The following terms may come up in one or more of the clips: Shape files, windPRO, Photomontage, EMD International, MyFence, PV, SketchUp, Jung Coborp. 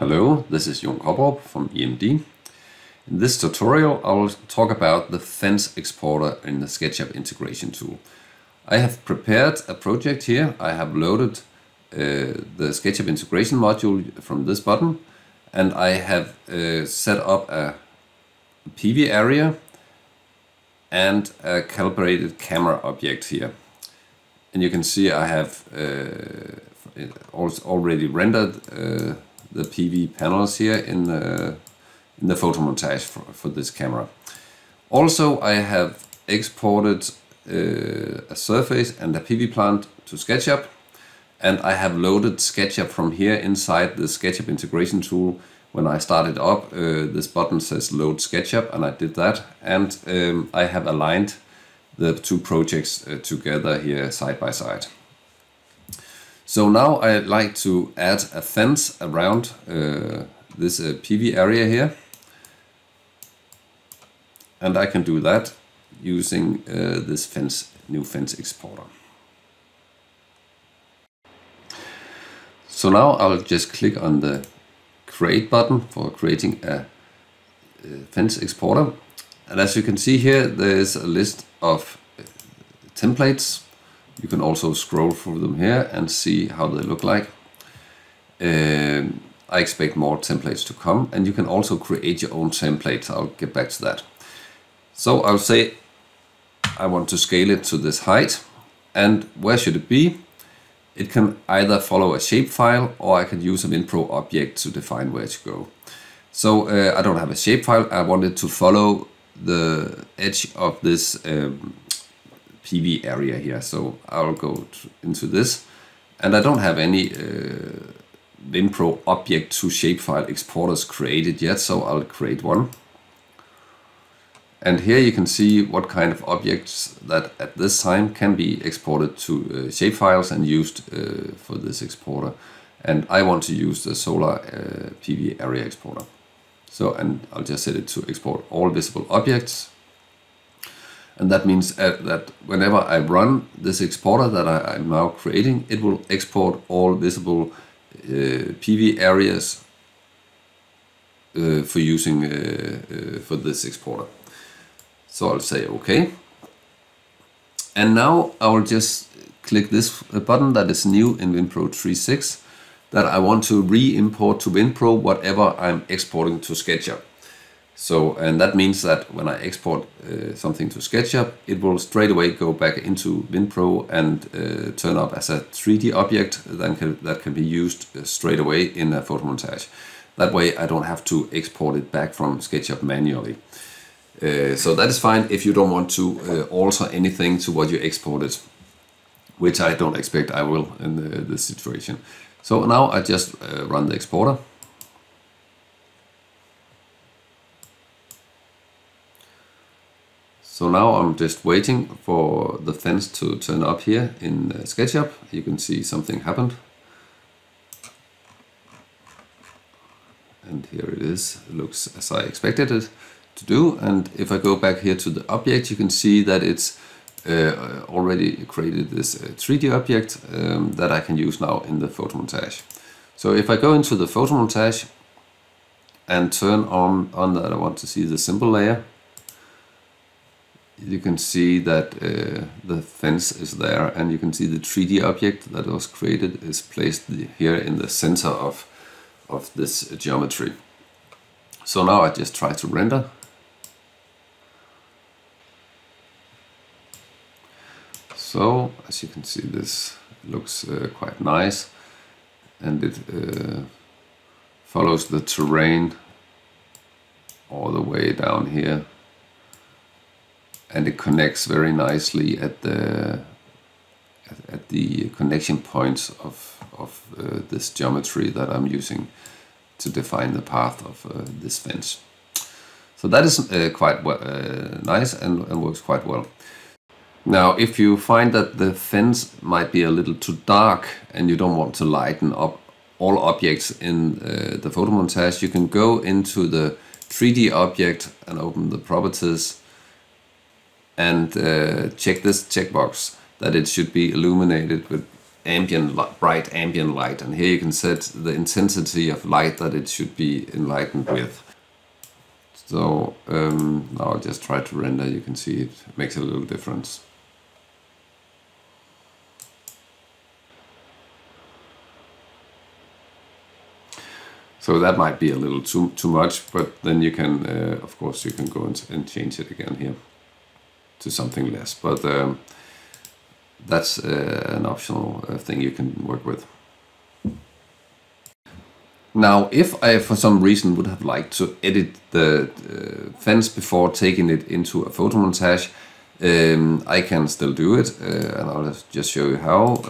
Hello, this is Jung Coborp from EMD. In this tutorial I will talk about the fence exporter in the SketchUp integration tool. I have prepared a project here. I have loaded the SketchUp integration module from this button, and I have set up a PV area and a calibrated camera object here. And you can see I have already rendered the PV panels here in the photomontage for this camera. Also, I have exported a surface and a PV plant to SketchUp, and I have loaded SketchUp from here inside the SketchUp integration tool. When I started up, this button says load SketchUp, and I did that, and I have aligned the two projects together here side by side. So now I'd like to add a fence around this PV area here, and I can do that using this new fence exporter. So now I'll just click on the create button for creating a fence exporter, and as you can see here, there's a list of templates. You can also scroll through them here and see how they look like. I expect more templates to come, and you can also create your own templates. I'll get back to that. So I'll say I want to scale it to this height, and where should it be? It can either follow a shape file, or I can use a windPRO object to define where it should go. So I don't have a shape file. I want it to follow the edge of this PV area here, so I'll go into this, and I don't have any windPRO object to shapefile exporters created yet, so I'll create one. And here you can see what kind of objects that at this time can be exported to shapefiles and used for this exporter. And I want to use the solar PV area exporter, so and I'll just set it to export all visible objects. And that means that whenever I run this exporter that I'm now creating, it will export all visible PV areas for using for this exporter. So I'll say OK. And now I will just click this button that is new in windPRO 3.6, that I want to re-import to windPRO whatever I'm exporting to SketchUp. So, and that means that when I export something to SketchUp, it will straight away go back into windPRO and turn up as a 3D object that can be used straight away in a photomontage. That way I don't have to export it back from SketchUp manually. So that is fine if you don't want to alter anything to what you exported, which I don't expect I will in this situation. So now I just run the exporter. So now I'm just waiting for the fence to turn up here in SketchUp. You can see something happened. And here it is. It looks as I expected it to do. And if I go back here to the object, you can see that it's already created this 3D object that I can use now in the photomontage. So if I go into the photomontage and turn on that I want to see the symbol layer, you can see that the fence is there, and you can see the 3D object that was created is placed here in the center of this geometry. So now I just try to render. So as you can see, this looks quite nice, and it follows the terrain all the way down here. And it connects very nicely at the connection points of this geometry that I'm using to define the path of this fence. So that is quite nice and works quite well. Now, if you find that the fence might be a little too dark and you don't want to lighten up all objects in the photomontage, you can go into the 3D object and open the properties and check this checkbox that it should be illuminated with ambient light, bright ambient light, and here you can set the intensity of light that it should be enlightened with. So now I'll just try to render. You can see it makes a little difference. So that might be a little too much, but then you can, of course, you can go and change it again here to something less. But that's an optional thing you can work with. Now, if I, for some reason, would have liked to edit the fence before taking it into a photomontage, I can still do it, and I'll just show you how.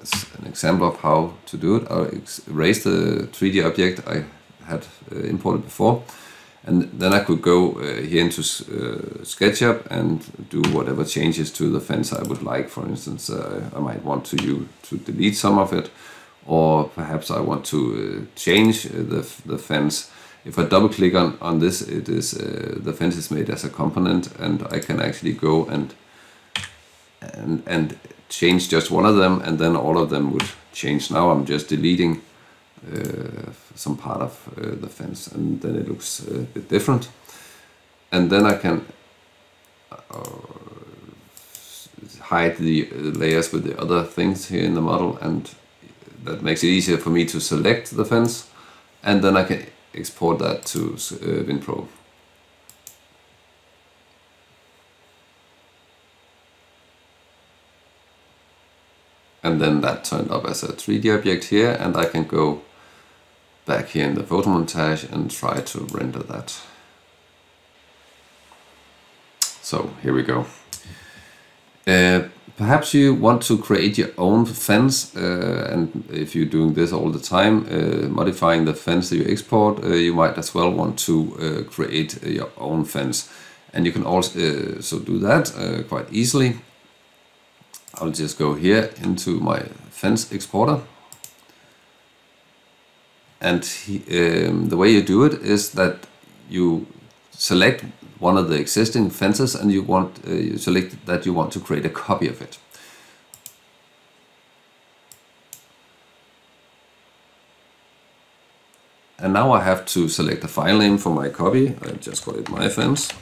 As an example of how to do it, I'll erase the 3D object I had imported before, and then I could go here into SketchUp and do whatever changes to the fence I would like. For instance, I might want to delete some of it, or perhaps I want to change the fence. If I double click on this, it is the fence is made as a component, and I can actually go and change just one of them, and then all of them would change. Now I'm just deleting some part of the fence, and then it looks a bit different. And then I can hide the layers with the other things here in the model, and that makes it easier for me to select the fence, and then I can export that to windPRO. And then that turned up as a 3D object here, and I can go back here in the photomontage and try to render that. So here we go. Perhaps you want to create your own fence, and if you're doing this all the time, modifying the fence that you export, you might as well want to create your own fence. And you can also do that quite easily. I'll just go here into my fence exporter, and the way you do it is that you select one of the existing fences, and you want you select that you want to create a copy of it. And now I have to select a file name for my copy. I just call it MyFence.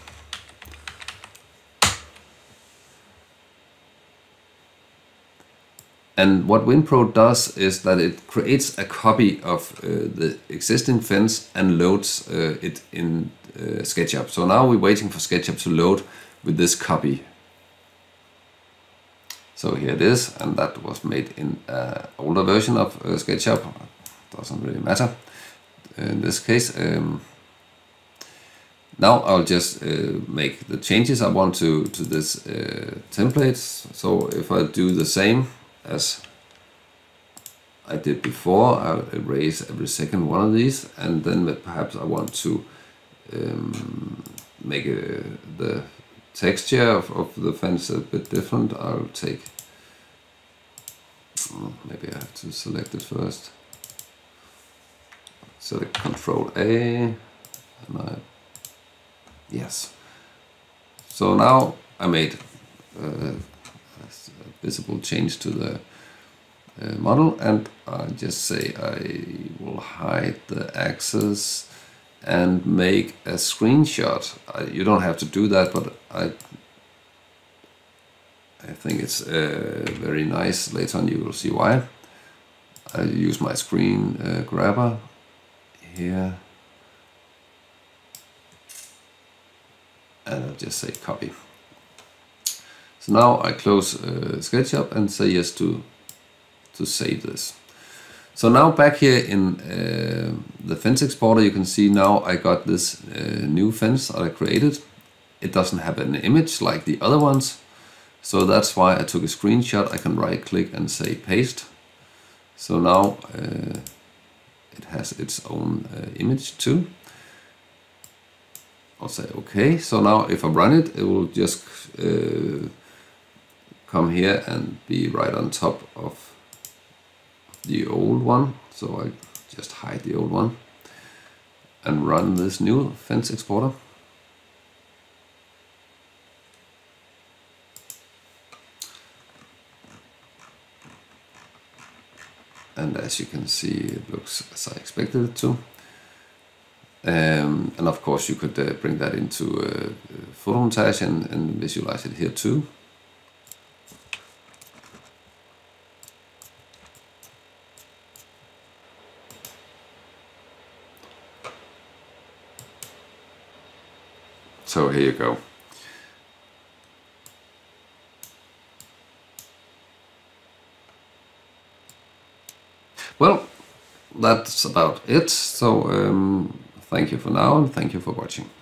And what windPRO does is that it creates a copy of the existing fence and loads it in SketchUp. So now we're waiting for SketchUp to load with this copy. So here it is, and that was made in an older version of SketchUp. Doesn't really matter in this case. Now I'll just make the changes I want to this template. So if I do the same as I did before, I'll erase every second one of these, and then perhaps I want to make the texture of the fence a bit different. I'll take, maybe I have to select it first. Select Control A, and yes. So now I made visible change to the model, and I just say I will hide the axis and make a screenshot. You don't have to do that, but I think it's very nice. Later on you will see why. I use my screen grabber here, and I'll just say copy. So now I close SketchUp and say yes to save this. So now back here in the fence exporter, you can see now I got this new fence that I created. It doesn't have an image like the other ones, so that's why I took a screenshot. I can right click and say paste. So now it has its own image too. I'll say okay. So now if I run it, it will just come here and be right on top of the old one. So I just hide the old one and run this new fence exporter. and as you can see, it looks as I expected it to. And of course, you could bring that into Photomontage and visualize it here too. So here you go. Well, that's about it. So thank you for now, and thank you for watching.